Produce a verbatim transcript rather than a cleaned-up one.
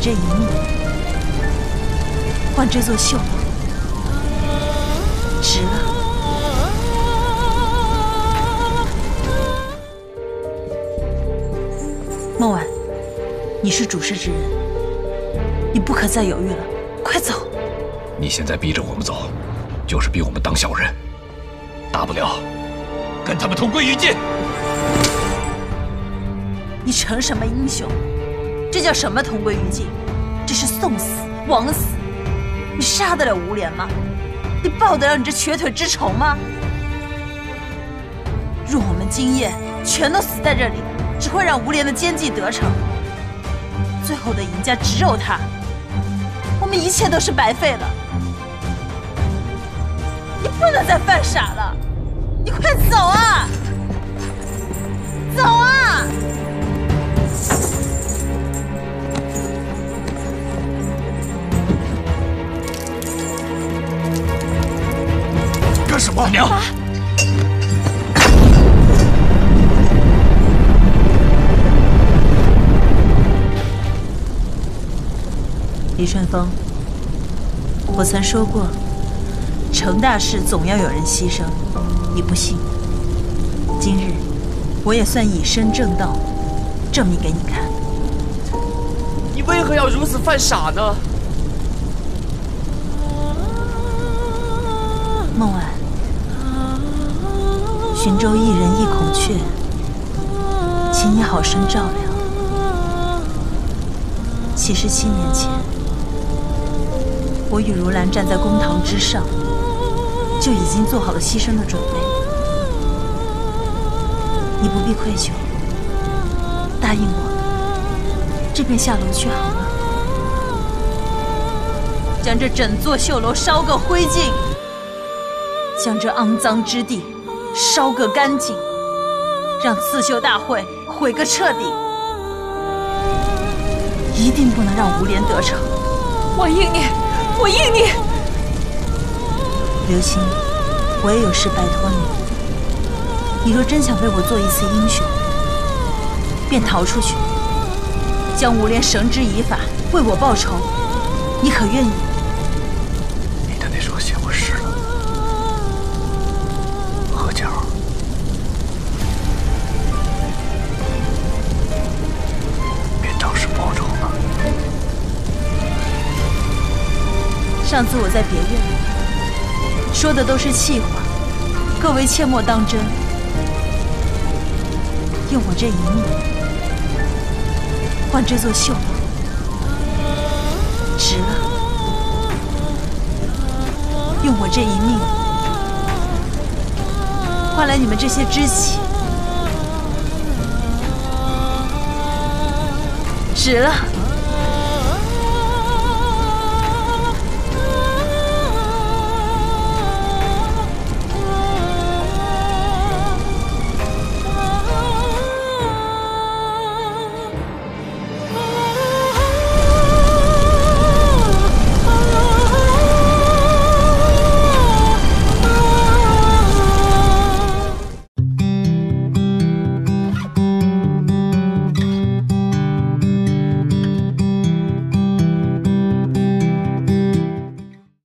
我这一命换这座绣楼，值了。 孟婉，你是主事之人，你不可再犹豫了，快走！你现在逼着我们走，就是逼我们当小人，大不了跟他们同归于尽。你成什么英雄？这叫什么同归于尽？这是送死、枉死！你杀得了无脸吗？你报得了你这瘸腿之仇吗？若我们今夜全都死在这里。 只会让无怜的奸计得逞，最后的赢家只有他。我们一切都是白费了。你不能再犯傻了，你快走啊！走啊！干什么？娘。 李顺风，我曾说过，成大事总要有人牺牲，你不信？今日我也算以身正道，证明给你看。你为何要如此犯傻呢？孟婉，寻州一人一孔雀，请你好生照料。七十七年前。 我与如兰站在公堂之上，就已经做好了牺牲的准备。你不必愧疚，答应我，这便下楼去好吗？将这整座绣楼烧个灰烬，将这肮脏之地烧个干净，让刺绣大会毁个彻底，一定不能让无怜得逞。我应你。 我应你，刘星，我也有事拜托你。你若真想为我做一次英雄，便逃出去，将无怜绳之以法，为我报仇。你可愿意？你的那双鞋我湿了，合脚。别仗势报仇了。 上次我在别院说的都是气话，各位切莫当真。用我这一命换这座绣楼，值了。用我这一命换来你们这些知己，值了。